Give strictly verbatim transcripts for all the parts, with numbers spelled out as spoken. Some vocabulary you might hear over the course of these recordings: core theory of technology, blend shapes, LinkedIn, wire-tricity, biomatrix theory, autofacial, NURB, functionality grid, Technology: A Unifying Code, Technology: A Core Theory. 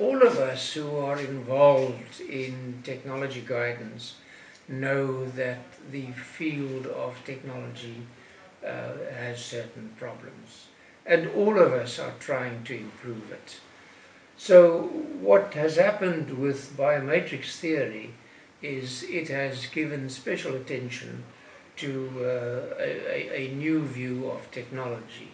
all of us who are involved in technology guidance know that the field of technology uh, has certain problems, and all of us are trying to improve it. So what has happened with biomatrix theory is it has given special attention to uh, a, a new view of technology.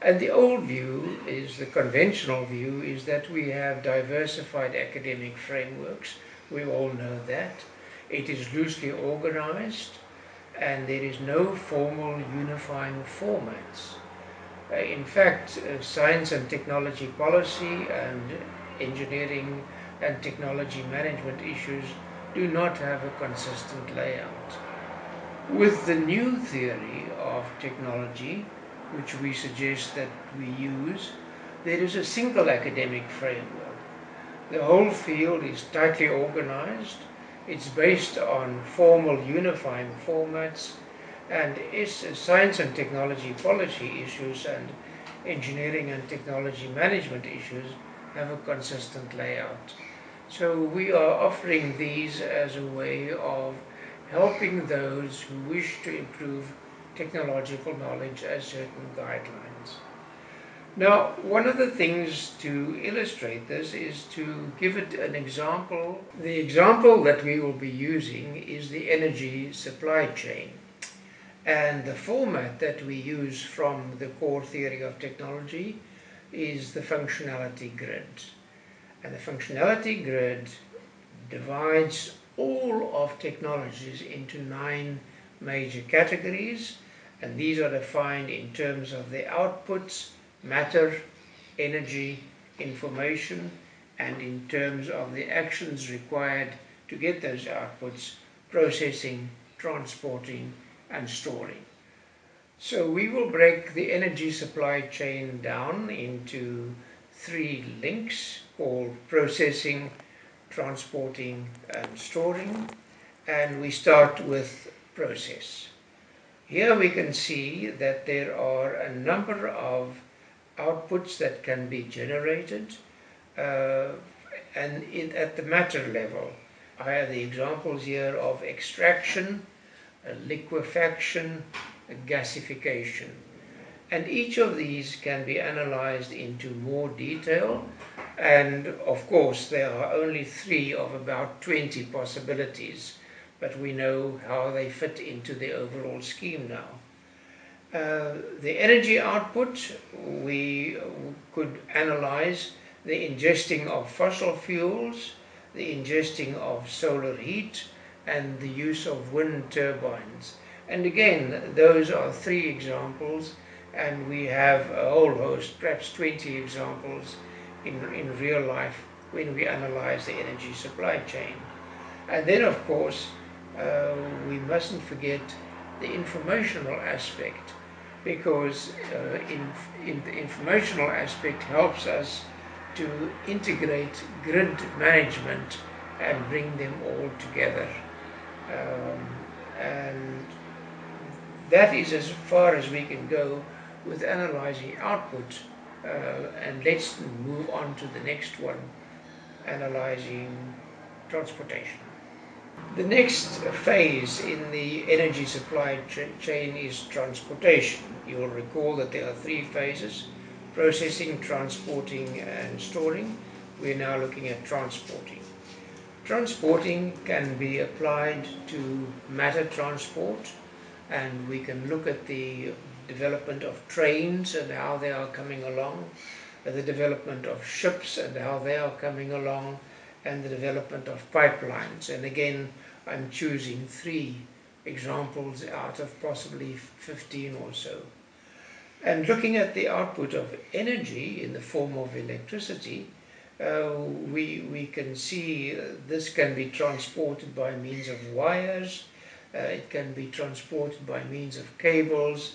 And the old view, is the conventional view, is that we have diversified academic frameworks. We all know that. It is loosely organized, and there is no formal unifying formats. Uh, in fact, uh, science and technology policy and engineering and technology management issues do not have a consistent layout. With the new theory of technology, which we suggest that we use, there is a single academic framework. The whole field is tightly organized, it's based on formal unifying formats, and science and technology policy issues and engineering and technology management issues have a consistent layout. So we are offering these as a way of helping those who wish to improve technological knowledge as certain guidelines. Now, one of the things to illustrate this is to give it an example. The example that we will be using is the energy supply chain. And the format that we use from the core theory of technology is the functionality grid. And the functionality grid divides all of technologies into nine major categories, and these are defined in terms of the outputs, matter, energy, information, and in terms of the actions required to get those outputs, processing, transporting, and storing. So we will break the energy supply chain down into three links called processing, transporting, and storing, and we start with process. Here we can see that there are a number of outputs that can be generated, uh, and in, at the matter level. I have the examples here of extraction, liquefaction, gasification. And each of these can be analyzed into more detail, and of course there are only three of about twenty possibilities, but we know how they fit into the overall scheme now. Uh, the energy output, we could analyze the ingesting of fossil fuels, the ingesting of solar heat, and the use of wind turbines. And again, those are three examples, and we have a whole host, perhaps twenty examples in, in real life when we analyze the energy supply chain. And then, of course, uh, we mustn't forget the informational aspect, because uh, in, in the informational aspect helps us to integrate grid management and bring them all together. Um, and that is as far as we can go with analyzing output, uh, and let's move on to the next one, analyzing transportation. The next phase in the energy supply chain is transportation. You will recall that there are three phases: processing, transporting, and storing. We're now looking at transporting. Transporting can be applied to matter transport, and we can look at the development of trains and how they are coming along, the development of ships and how they are coming along, and the development of pipelines. And again, I'm choosing three examples out of possibly fifteen or so. And looking at the output of energy in the form of electricity, uh, we, we can see this can be transported by means of wires, uh, it can be transported by means of cables,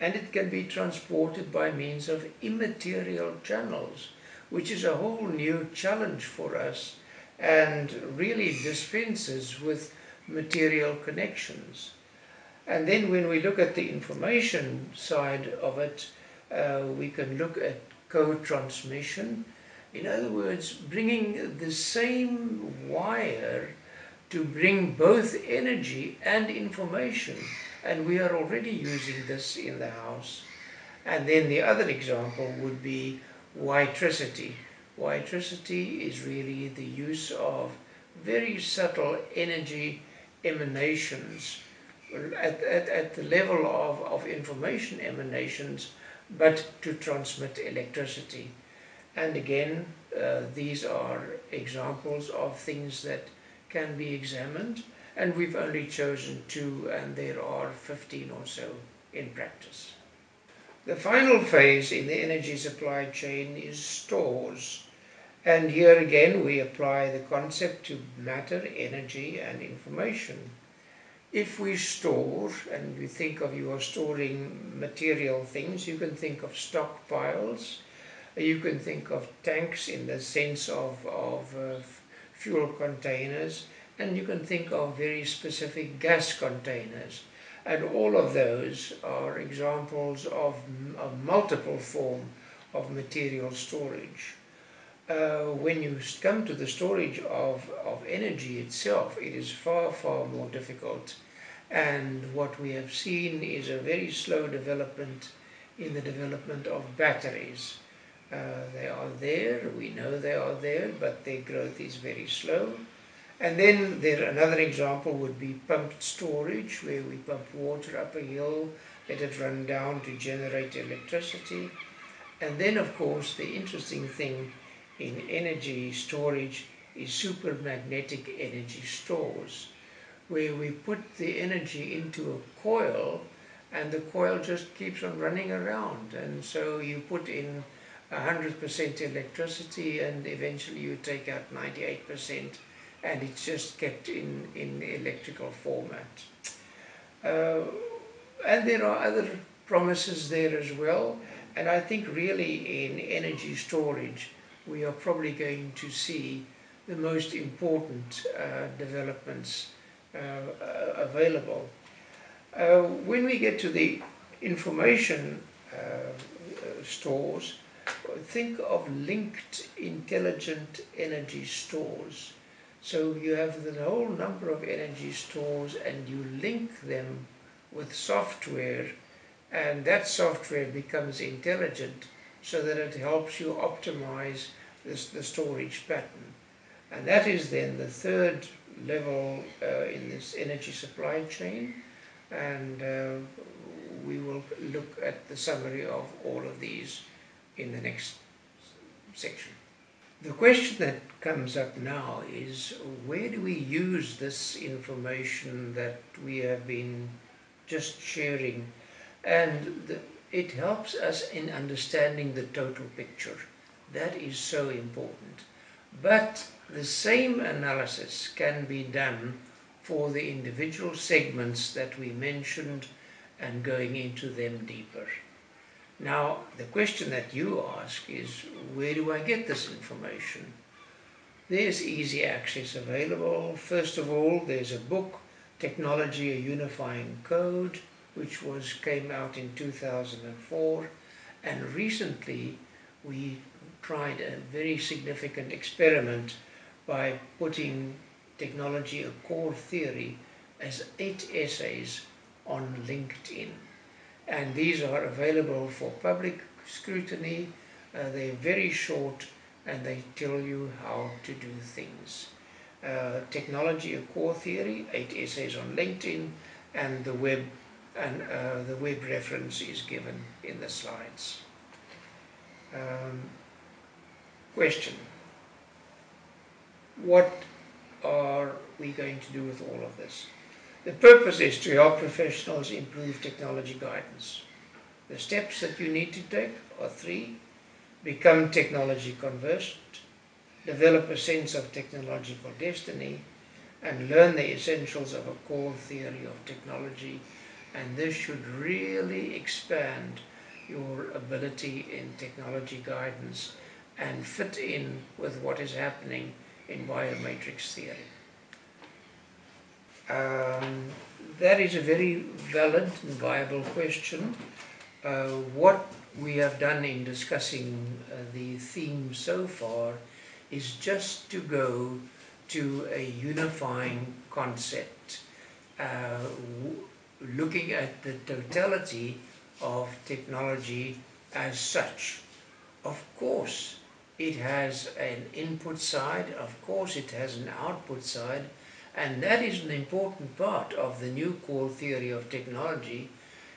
and it can be transported by means of immaterial channels, which is a whole new challenge for us, and really dispenses with material connections. And then when we look at the information side of it, uh, we can look at co-transmission, In other words, bringing the same wire to bring both energy and information, and we are already using this in the house. And then the other example would be wire-tricity. Wire-tricity is really the use of very subtle energy emanations at, at, at the level of, of information emanations, but to transmit electricity. And again, uh, these are examples of things that can be examined, and we've only chosen two, and there are fifteen or so in practice. The final phase in the energy supply chain is stores, and here again we apply the concept to matter, energy and information. If we store, and you think of you are storing material things, you can think of stockpiles, you can think of tanks in the sense of, of uh, fuel containers, and you can think of very specific gas containers. And all of those are examples of a multiple form of material storage. Uh, when you come to the storage of, of energy itself, it is far, far more difficult. And what we have seen is a very slow development in the development of batteries. Uh, they are there, we know they are there, but their growth is very slow. And then there, another example would be pumped storage, where we pump water up a hill, let it run down to generate electricity. And then, of course, the interesting thing in energy storage is supermagnetic energy stores, where we put the energy into a coil, and the coil just keeps on running around. And so you put in one hundred percent electricity, and eventually you take out ninety-eight percent. And it's just kept in, in electrical format. Uh, and there are other promises there as well, and I think really in energy storage we are probably going to see the most important uh, developments uh, available. Uh, when we get to the information uh, stores, think of linked intelligent energy stores. So you have the whole number of energy stores and you link them with software, and that software becomes intelligent so that it helps you optimize this, the storage pattern. And that is then the third level uh, in this energy supply chain, and uh, we will look at the summary of all of these in the next section. The question that comes up now is, where do we use this information that we have been just sharing? And the, it helps us in understanding the total picture. That is so important. But the same analysis can be done for the individual segments that we mentioned and going into them deeper. Now, the question that you ask is, where do I get this information? There's easy access available. First of all, there's a book, Technology: A Unifying Code, which was came out in two thousand four. And recently, we tried a very significant experiment by putting Technology: A Core Theory as eight essays on LinkedIn. And these are available for public scrutiny. Uh, they're very short and they tell you how to do things. Uh, Technology: A Core Theory, eight essays on LinkedIn, and the web and uh, the web reference is given in the slides. Um, question: what are we going to do with all of this? The purpose is to help professionals improve technology guidance. The steps that you need to take are three: become technology conversant, develop a sense of technological destiny, and learn the essentials of a core theory of technology. And this should really expand your ability in technology guidance and fit in with what is happening in biomatrix theory. Um, that is a very valid and viable question. Uh, what we have done in discussing uh, the theme so far is just to go to a unifying concept, uh, looking at the totality of technology as such. Of course, it has an input side, of course it has an output side, and that is an important part of the new core theory of technology,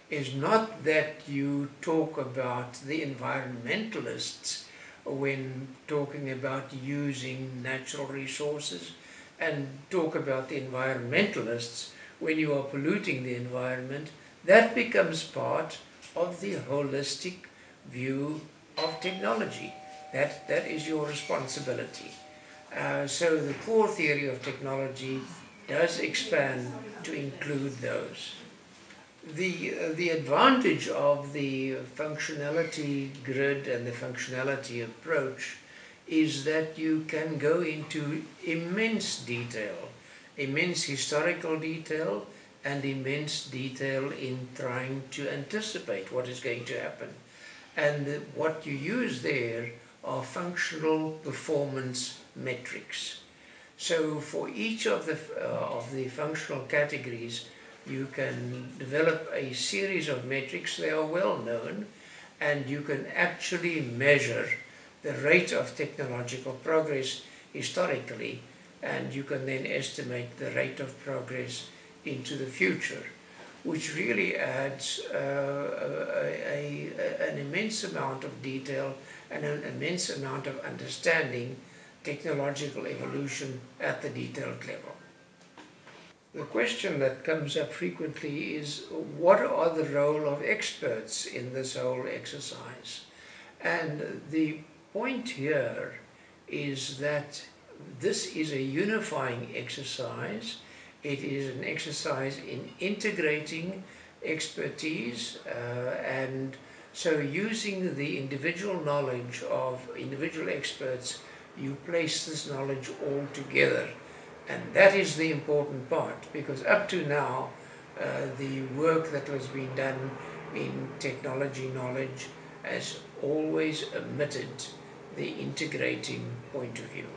is not that you talk about the environmentalists when talking about using natural resources, and talk about the environmentalists when you are polluting the environment. That becomes part of the holistic view of technology. That, that is your responsibility. Uh, so the core theory of technology does expand to include those. The, uh, the advantage of the functionality grid and the functionality approach is that you can go into immense detail, immense historical detail, and immense detail in trying to anticipate what is going to happen. And the, what you use there are functional performance metrics. So for each of the, uh, of the functional categories, you can develop a series of metrics. They are well known, and you can actually measure the rate of technological progress historically, and you can then estimate the rate of progress into the future, which really adds uh, a, a, an immense amount of detail and an immense amount of understanding technological evolution at the detailed level. The question that comes up frequently is, what are the role of experts in this whole exercise? And the point here is that this is a unifying exercise. It is an exercise in integrating expertise, uh, and so using the individual knowledge of individual experts, you place this knowledge all together. And that is the important part, because up to now, uh, the work that was being done in technology knowledge has always omitted the integrating point of view.